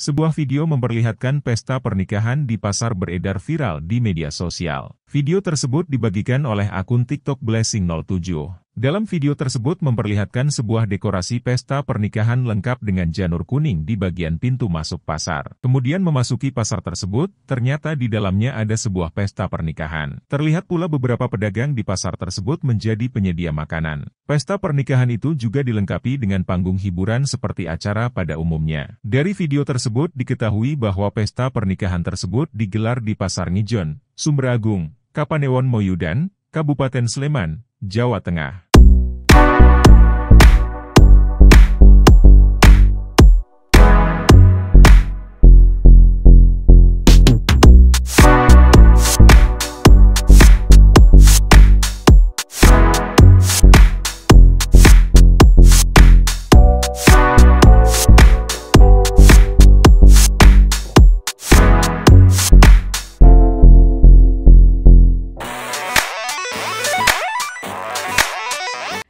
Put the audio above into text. Sebuah video memperlihatkan pesta pernikahan di pasar beredar viral di media sosial. Video tersebut dibagikan oleh akun TikTok blessing07. Dalam video tersebut memperlihatkan sebuah dekorasi pesta pernikahan lengkap dengan janur kuning di bagian pintu masuk pasar. Kemudian memasuki pasar tersebut, ternyata di dalamnya ada sebuah pesta pernikahan. Terlihat pula beberapa pedagang di pasar tersebut menjadi penyedia makanan. Pesta pernikahan itu juga dilengkapi dengan panggung hiburan seperti acara pada umumnya. Dari video tersebut diketahui bahwa pesta pernikahan tersebut digelar di Pasar Ngijon, Sumberagung, Kapanewon Moyudan, Kabupaten Sleman, Jawa Tengah.